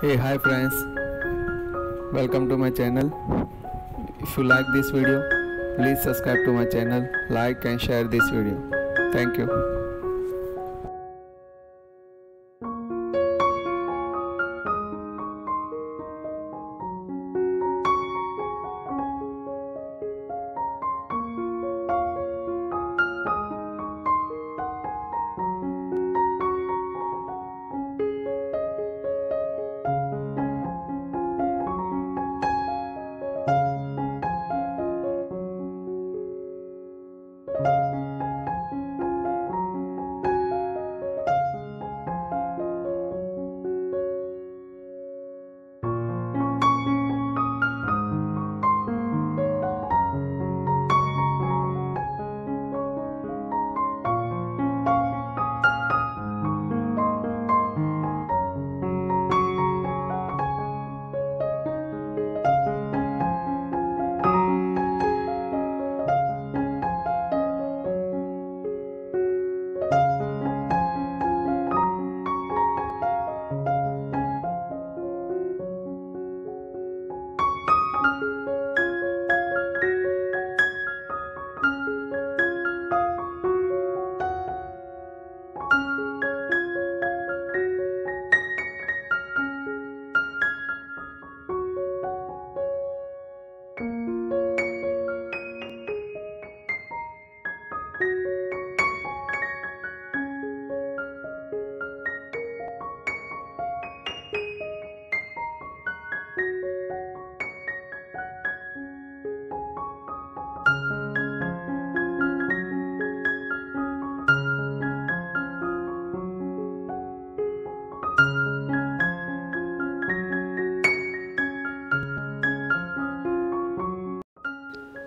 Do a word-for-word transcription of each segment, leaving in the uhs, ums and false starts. Hey hi friends, welcome to my channel. If you like this video, please subscribe to my channel, like and share this video. Thank you.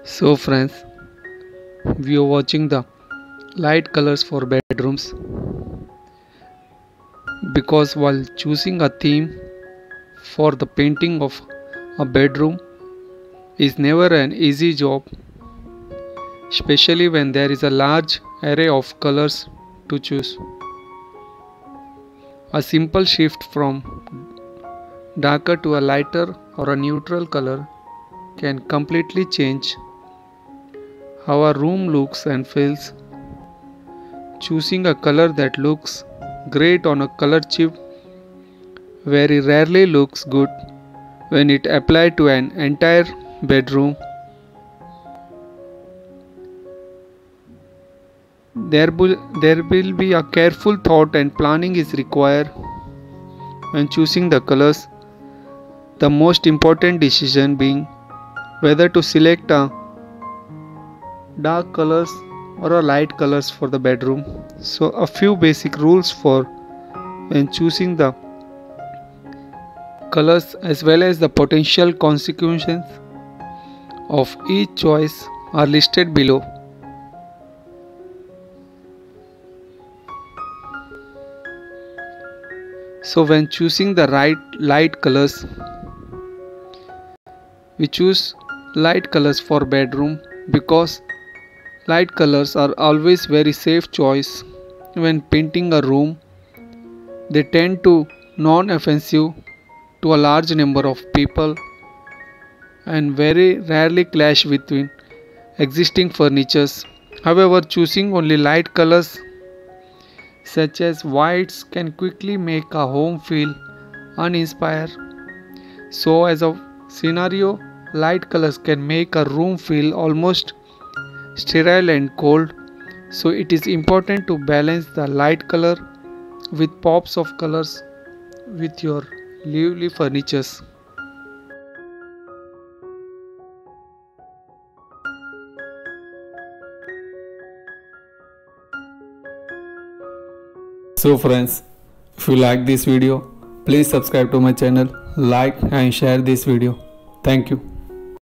So friends, we are watching the light colors for bedrooms, because while choosing a theme for the painting of a bedroom is never an easy job, especially when there is a large array of colors to choose. A simple shift from darker to a lighter or a neutral color can completely change how a room looks and feels. Choosing a color that looks great on a color chip very rarely looks good when it applied to an entire bedroom. There will, there will be a careful thought and planning is required when choosing the colors, the most important decision being whether to select a dark colors or a light colors for the bedroom. So a few basic rules for when choosing the colors as well as the potential consequences of each choice are listed below. So when choosing the right light colors, we choose light colors for bedroom because light colors are always very safe choice when painting a room. They tend to non-offensive to a large number of people and very rarely clash with existing furnitures. However, choosing only light colors such as whites can quickly make a home feel uninspired. So as a scenario, light colors can make a room feel almost sterile and cold, so it is important to balance the light color with pops of colors with your lively furnitures. So friends, if you like this video, please subscribe to my channel, like and share this video. Thank you.